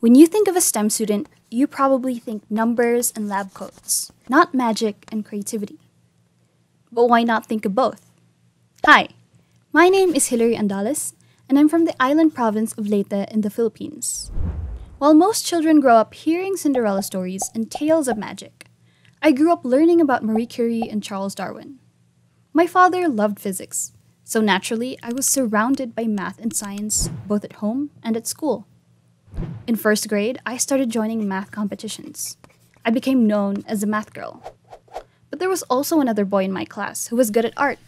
When you think of a STEM student, you probably think numbers and lab coats, not magic and creativity. But why not think of both? Hi, my name is Hilary Andales, and I'm from the island province of Leyte in the Philippines. While most children grow up hearing Cinderella stories and tales of magic, I grew up learning about Marie Curie and Charles Darwin. My father loved physics, so naturally I was surrounded by math and science both at home and at school. In first grade, I started joining math competitions. I became known as the math girl. But there was also another boy in my class who was good at art,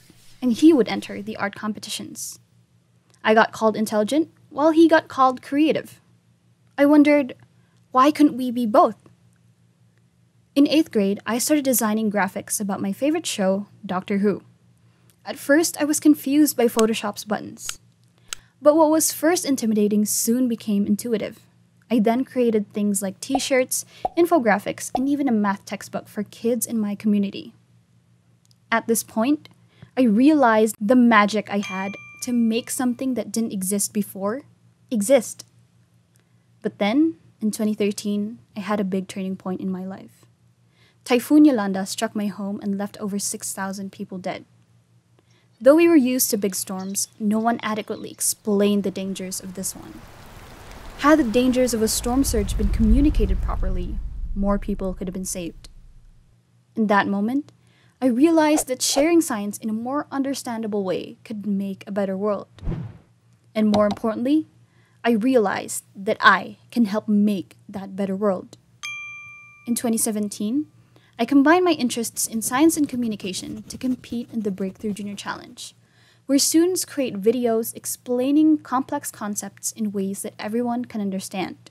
and he would enter the art competitions. I got called intelligent, while he got called creative. I wondered, why couldn't we be both? In 8th grade, I started designing graphics about my favorite show, Doctor Who. At first, I was confused by Photoshop's buttons. But what was first intimidating soon became intuitive. I then created things like t-shirts, infographics, and even a math textbook for kids in my community. At this point, I realized the magic I had to make something that didn't exist before exist. But then, in 2013, I had a big turning point in my life. Typhoon Yolanda struck my home and left over 6,000 people dead. Though we were used to big storms, no one adequately explained the dangers of this one. Had the dangers of a storm surge been communicated properly, more people could have been saved. In that moment, I realized that sharing science in a more understandable way could make a better world. And more importantly, I realized that I can help make that better world. In 2017, I combined my interests in science and communication to compete in the Breakthrough Junior Challenge, where students create videos explaining complex concepts in ways that everyone can understand.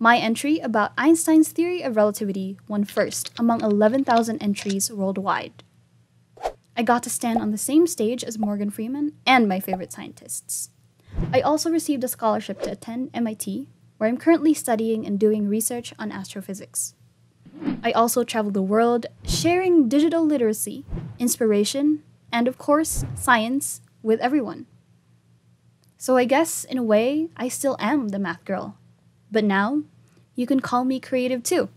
My entry about Einstein's theory of relativity won first among 11,000 entries worldwide. I got to stand on the same stage as Morgan Freeman and my favorite scientists. I also received a scholarship to attend MIT, where I'm currently studying and doing research on astrophysics. I also traveled the world, sharing digital literacy, inspiration, and of course, science with everyone. So I guess, in a way, I still am the math girl. But now, you can call me creative too.